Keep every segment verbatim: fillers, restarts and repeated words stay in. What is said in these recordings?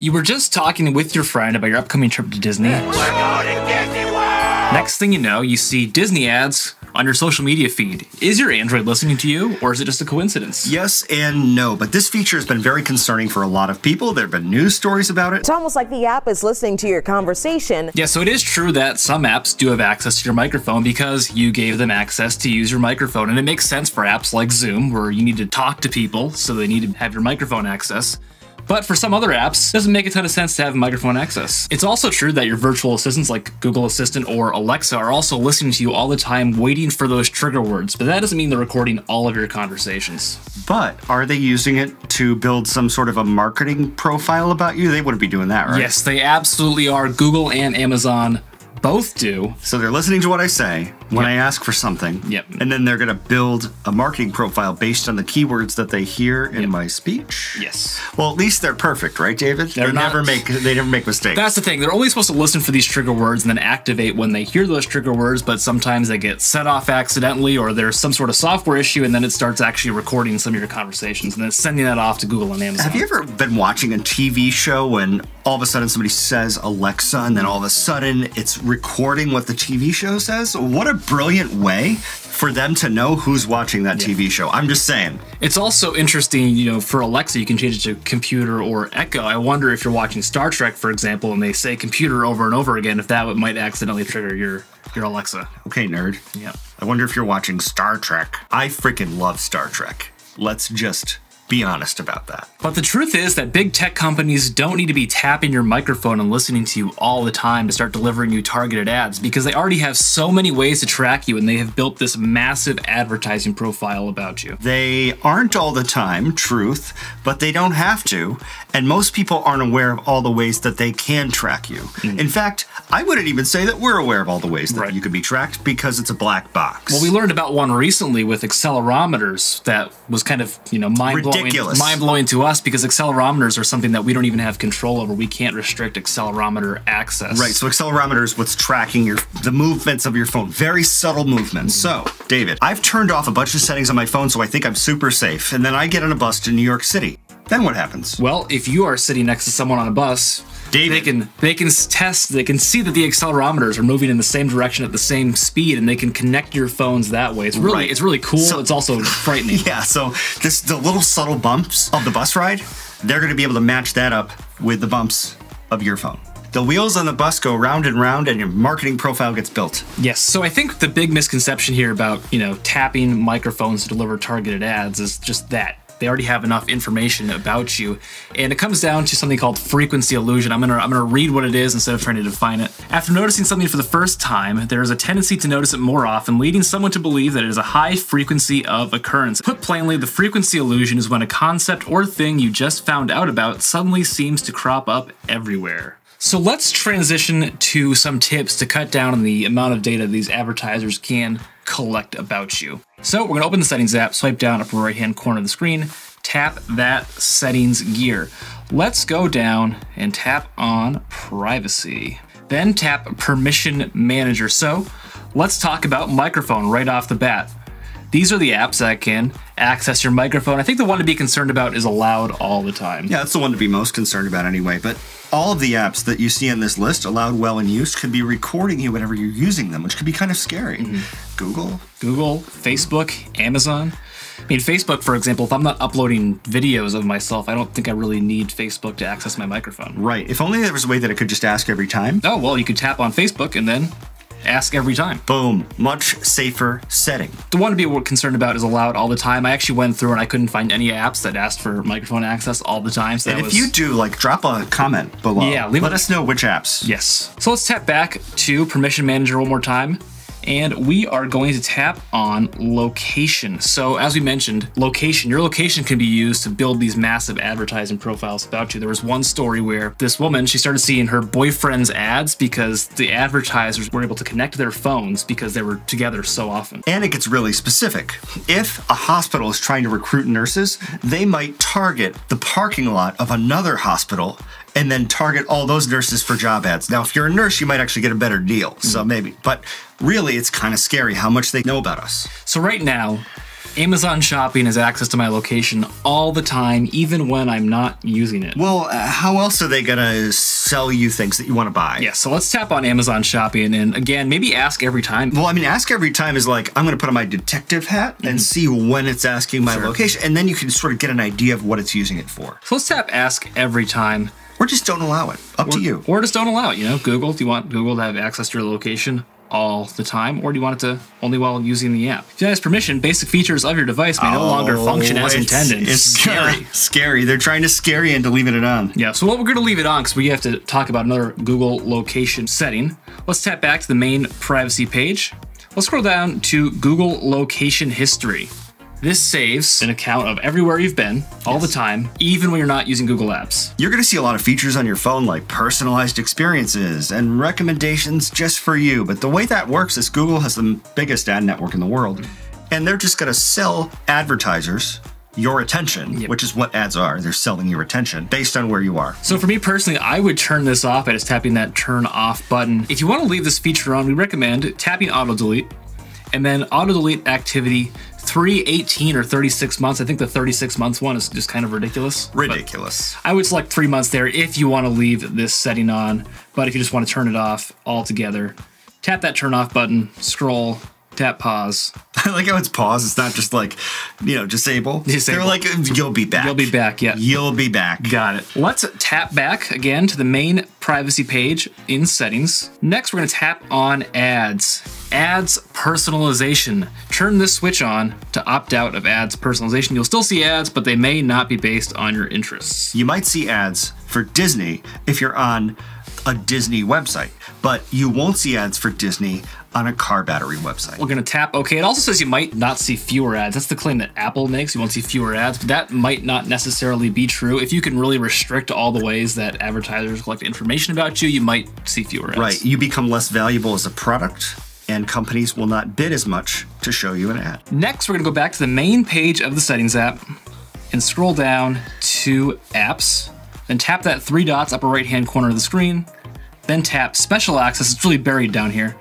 You were just talking with your friend about your upcoming trip to Disney. We're going to Disney World! Next thing you know, you see Disney ads on your social media feed. Is your Android listening to you, or is it just a coincidence? Yes and no, but this feature has been very concerning for a lot of people. There have been news stories about it. It's almost like the app is listening to your conversation. Yeah, so it is true that some apps do have access to your microphone because you gave them access to use your microphone, and it makes sense for apps like Zoom, where you need to talk to people, so they need to have your microphone access. But for some other apps, it doesn't make a ton of sense to have microphone access. It's also true that your virtual assistants like Google Assistant or Alexa are also listening to you all the time, waiting for those trigger words, but that doesn't mean they're recording all of your conversations. But are they using it to build some sort of a marketing profile about you? They wouldn't be doing that, right? Yes, they absolutely are. Google and Amazon both do. So they're listening to what I say when yep. I ask for something. Yep. And then they're going to build a marketing profile based on the keywords that they hear in yep. my speech. Yes. Well, at least they're perfect, right, David? They're they not, never make they never make mistakes. That's the thing. They're only supposed to listen for these trigger words and then activate when they hear those trigger words, but sometimes they get set off accidentally, or there's some sort of software issue, and then it starts actually recording some of your conversations and then sending that off to Google and Amazon. Have you ever been watching a T V show when all of a sudden somebody says Alexa, and then all of a sudden it's recording what the T V show says? What a brilliant way for them to know who's watching that yeah. T V show. I'm just saying. It's also interesting, you know, for Alexa, you can change it to computer or Echo. I wonder if you're watching Star Trek, for example, and they say computer over and over again, if that might accidentally trigger your, your Alexa. Okay, nerd. Yeah. I wonder if you're watching Star Trek. I freaking love Star Trek. Let's just be honest about that. But the truth is that big tech companies don't need to be tapping your microphone and listening to you all the time to start delivering you targeted ads, because they already have so many ways to track you, and they have built this massive advertising profile about you. They aren't all the time, truth, but they don't have to. And most people aren't aware of all the ways that they can track you. Mm. In fact, I wouldn't even say that we're aware of all the ways that right. you could be tracked, because it's a black box. Well, we learned about one recently with accelerometers that was kind of, you know, mind-blowing. Ridiculous. Mind-blowing to us, because accelerometers are something that we don't even have control over. We can't restrict accelerometer access. Right, so accelerometer is what's tracking your the movements of your phone, very subtle movements. So, David, I've turned off a bunch of settings on my phone, so I think I'm super safe, and then I get on a bus to New York City. Then what happens? Well, if you are sitting next to someone on a bus, David. They can they can test, they can see that the accelerometers are moving in the same direction at the same speed, and they can connect your phones that way. It's really right. it's really cool. So, it's also frightening. Yeah, so this the little subtle bumps of the bus ride, they're going to be able to match that up with the bumps of your phone. The wheels on the bus go round and round, and your marketing profile gets built. Yes, so I think the big misconception here about, you know, tapping microphones to deliver targeted ads is just that. They already have enough information about you. And it comes down to something called frequency illusion. I'm gonna, I'm gonna read what it is instead of trying to define it. After noticing something for the first time, there is a tendency to notice it more often, leading someone to believe that it is a high frequency of occurrence. Put plainly, the frequency illusion is when a concept or thing you just found out about suddenly seems to crop up everywhere. So let's transition to some tips to cut down on the amount of data these advertisers can collect about you. So we're gonna open the settings app, swipe down upper right hand corner of the screen, tap that settings gear. Let's go down and tap on privacy. Then tap permission manager. So let's talk about microphone right off the bat. These are the apps that can access your microphone. I think the one to be concerned about is allowed all the time. Yeah, that's the one to be most concerned about anyway, but all of the apps that you see on this list, allowed, well, and used, could be recording you whenever you're using them, which could be kind of scary. Mm-hmm. Google. Google, Facebook, Amazon. I mean, Facebook, for example, if I'm not uploading videos of myself, I don't think I really need Facebook to access my microphone. Right. If only there was a way that it could just ask every time. Oh, well, you could tap on Facebook and then ask every time. Boom. Much safer setting. The one to be concerned about is allowed all the time. I actually went through and I couldn't find any apps that asked for microphone access all the time. So and that if was... you do, like, drop a comment below. Yeah, leave Let it... us know which apps. Yes. So let's tap back to Permission Manager one more time. And we are going to tap on location. So as we mentioned, location, your location can be used to build these massive advertising profiles about you. There was one story where this woman, she started seeing her boyfriend's ads because the advertisers were able to connect their phones because they were together so often. And it gets really specific. If a hospital is trying to recruit nurses, they might target the parking lot of another hospital and then target all those nurses for job ads. Now, if you're a nurse, you might actually get a better deal, so maybe. But really, it's kind of scary how much they know about us. So right now, Amazon Shopping has access to my location all the time, even when I'm not using it. Well, uh, how else are they gonna sell you things that you wanna buy? Yeah, so let's tap on Amazon Shopping, and again, maybe ask every time. Well, I mean, ask every time is like, I'm gonna put on my detective hat and mm-hmm. see when it's asking my sure. location, and then you can sort of get an idea of what it's using it for. So let's tap ask every time. Or just don't allow it, up or, to you. Or just don't allow it, you know, Google. Do you want Google to have access to your location all the time, or do you want it to only while using the app? If you don't ask permission, basic features of your device may oh, no longer function as intended. It's scary. Scary. They're trying to scare you into leaving it on. Yeah, so what we're going to leave it on because we have to talk about another Google location setting. Let's tap back to the main privacy page. Let's scroll down to Google location history. This saves an account of everywhere you've been all yes. the time, even when you're not using Google Apps. You're going to see a lot of features on your phone like personalized experiences and recommendations just for you. But the way that works is Google has the biggest ad network in the world, and they're just going to sell advertisers your attention, yep. which is what ads are. They're selling your attention based on where you are. So for me personally, I would turn this off by just tapping that turn off button. If you want to leave this feature on, we recommend tapping auto delete and then auto delete activity three, eighteen, or thirty-six months. I think the thirty-six months one is just kind of ridiculous. Ridiculous. I would select three months there if you want to leave this setting on, but if you just want to turn it off altogether, tap that turn off button, scroll, tap pause. I like how it's pause. It's not just like, you know, disable. disable. They're like, you'll be back. You'll be back, yeah. You'll be back. Got it. Let's tap back again to the main privacy page in settings. Next, we're going to tap on ads. Ads personalization. Turn this switch on to opt out of ads personalization. You'll still see ads, but they may not be based on your interests. You might see ads for Disney if you're on a Disney website, but you won't see ads for Disney on a car battery website. We're going to tap OK. It also says you might not see fewer ads. That's the claim that Apple makes. You won't see fewer ads, but that might not necessarily be true. If you can really restrict all the ways that advertisers collect information about you, you might see fewer ads. Right. You become less valuable as a product, and companies will not bid as much to show you an ad. Next, we're going to go back to the main page of the Settings app and scroll down to Apps, then tap that three dots upper right-hand corner of the screen, then tap Special Access. It's really buried down here.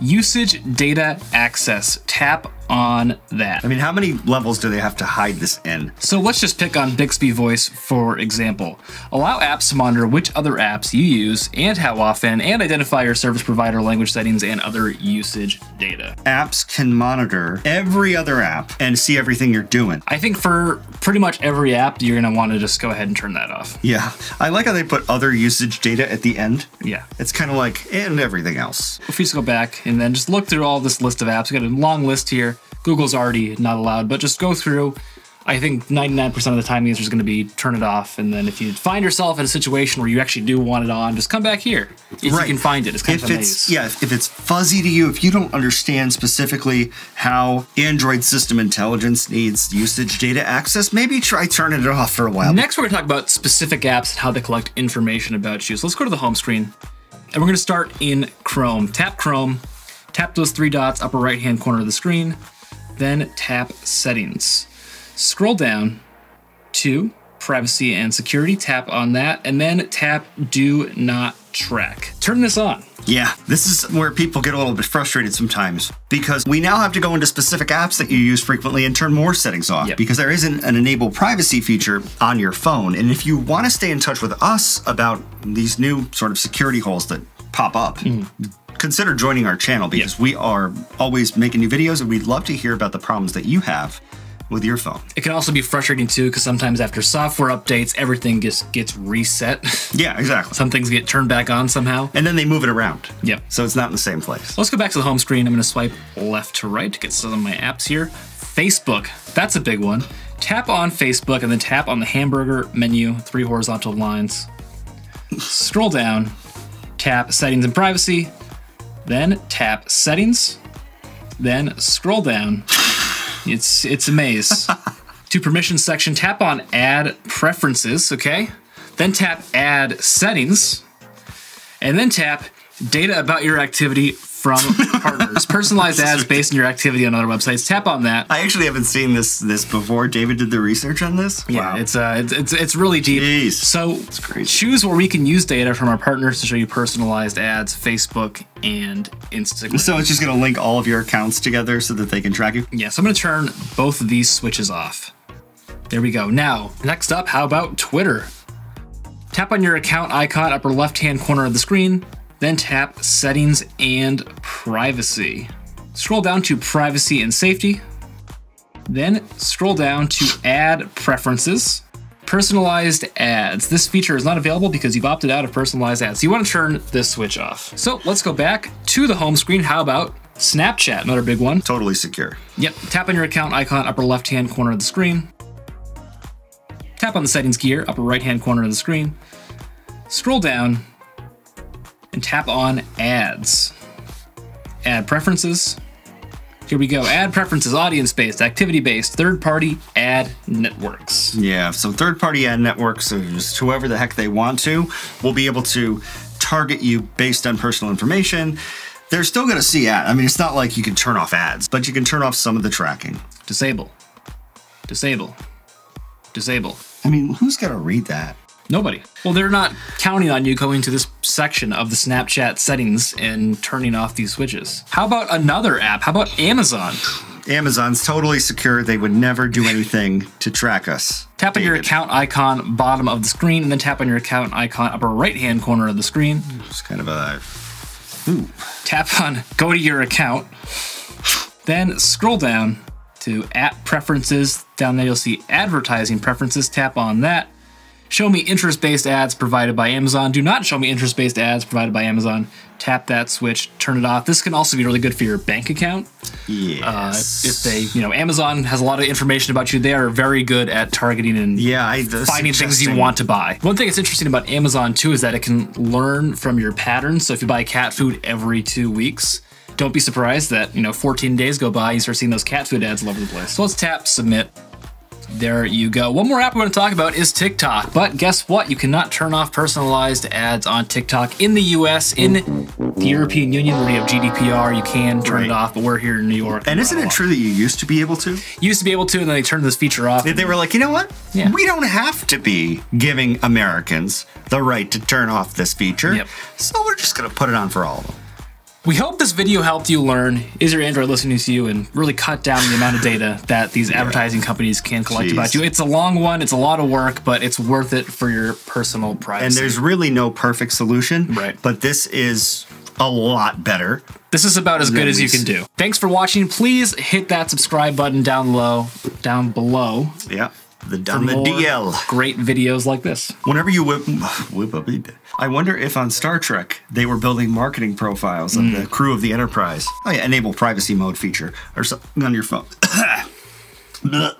Usage data access. Tap on that. I mean, how many levels do they have to hide this in? So let's just pick on Bixby Voice, for example. Allow apps to monitor which other apps you use and how often, and identify your service provider, language settings, and other usage data. Apps can monitor every other app and see everything you're doing. I think for pretty much every app, you're going to want to just go ahead and turn that off. Yeah. I like how they put other usage data at the end. Yeah. It's kind of like, and everything else. If we just go back and then just look through all this list of apps, we got a long list here. Google's already not allowed, but just go through. I think ninety-nine percent of the time the answer is going to be turn it off. And then if you find yourself in a situation where you actually do want it on, just come back here. If right. you can find it, it's kind if of a maze. Yeah, if it's fuzzy to you, if you don't understand specifically how Android system intelligence needs usage data access, maybe try turning it off for a while. Next, we're going to talk about specific apps and how they collect information about you. So let's go to the home screen, and we're going to start in Chrome. Tap Chrome, tap those three dots upper right-hand corner of the screen, then tap Settings. Scroll down to Privacy and Security, tap on that, and then tap Do Not Track. Turn this on. Yeah, this is where people get a little bit frustrated sometimes, because we now have to go into specific apps that you use frequently and turn more settings off, yep. because there isn't an enable privacy feature on your phone. And if you want to stay in touch with us about these new sort of security holes that pop up, mm-hmm. consider joining our channel, because yep. we are always making new videos, and we'd love to hear about the problems that you have with your phone. It can also be frustrating too, because sometimes after software updates, everything just gets reset. Yeah, exactly. Some things get turned back on somehow. And then they move it around. Yep. So it's not in the same place. Let's go back to the home screen. I'm going to swipe left to right to get some of my apps here. Facebook, that's a big one. Tap on Facebook and then tap on the hamburger menu, three horizontal lines. Scroll down, tap Settings and Privacy, then tap Settings, then scroll down. It's it's a maze. To Permissions section, tap on Add Preferences, okay? Then tap Add Settings, and then tap Data About Your Activity from partners. Personalized ads based on your activity on other websites. Tap on that. I actually haven't seen this this before. David did the research on this. Yeah, wow. it's uh, it's it's, it's really deep. Jeez. So choose where we can use data from our partners to show you personalized ads. Facebook and Instagram. So it's just going to link all of your accounts together so that they can track you. Yeah. So I'm going to turn both of these switches off. There we go. Now, next up, how about Twitter? Tap on your account icon, upper left-hand corner of the screen, then tap Settings and Privacy. Scroll down to Privacy and Safety, then scroll down to Add Preferences, Personalized Ads. This feature is not available because you've opted out of personalized ads. So you want to turn this switch off. So let's go back to the home screen. How about Snapchat? Another big one. Totally secure. Yep. Tap on your account icon, upper left-hand corner of the screen. Tap on the settings gear, upper right-hand corner of the screen, scroll down and tap on ads, add preferences. Here we go. Ad preferences, audience-based, activity-based, third-party ad networks. Yeah, so third-party ad networks, so just whoever the heck they want to, will be able to target you based on personal information. They're still going to see ads. I mean, it's not like you can turn off ads, but you can turn off some of the tracking. Disable, disable, disable. I mean, who's going to read that? Nobody. Well, they're not counting on you going to this section of the Snapchat settings and turning off these switches. How about another app? How about Amazon? Amazon's totally secure. They would never do anything to track us. Tap David. on your account icon, bottom of the screen, and then tap on your account icon, upper right-hand corner of the screen. It's kind of a... Ooh. Tap on Go to Your Account, then scroll down to App Preferences. Down there, you'll see Advertising Preferences. Tap on that. Show me interest-based ads provided by Amazon. Do not show me interest-based ads provided by Amazon. Tap that switch, turn it off. This can also be really good for your bank account. Yes. Uh, if they, you know, Amazon has a lot of information about you. They are very good at targeting and yeah, I, finding things you want to buy. One thing that's interesting about Amazon too is that it can learn from your patterns. So if you buy cat food every two weeks, don't be surprised that, you know, fourteen days go by and you start seeing those cat food ads all over the place. So let's tap submit. There you go. One more app we're going to talk about is TikTok. But guess what? You cannot turn off personalized ads on TikTok in the U S. In the European Union, where you have G D P R, you can turn right. it off, but we're here in New York. And isn't it true that you used to be able to? You used to be able to, and then they turned this feature off. They, they were like, you know what? Yeah. We don't have to be giving Americans the right to turn off this feature. Yep. So we're just going to put it on for all of them. We hope this video helped you learn, is your Android listening to you, and really cut down the amount of data that these yeah. advertising companies can collect Jeez. about you. It's a long one, it's a lot of work, but it's worth it for your personal privacy. And there's really no perfect solution, right. but this is a lot better. This is about as good as you can do. Thanks for watching. Please hit that subscribe button down low, down below. Yeah. The dumb D L. Great videos like this. Whenever you whip, whip up, I wonder if on Star Trek they were building marketing profiles of mm. the crew of the Enterprise. Oh yeah, enable privacy mode feature or something on your phone.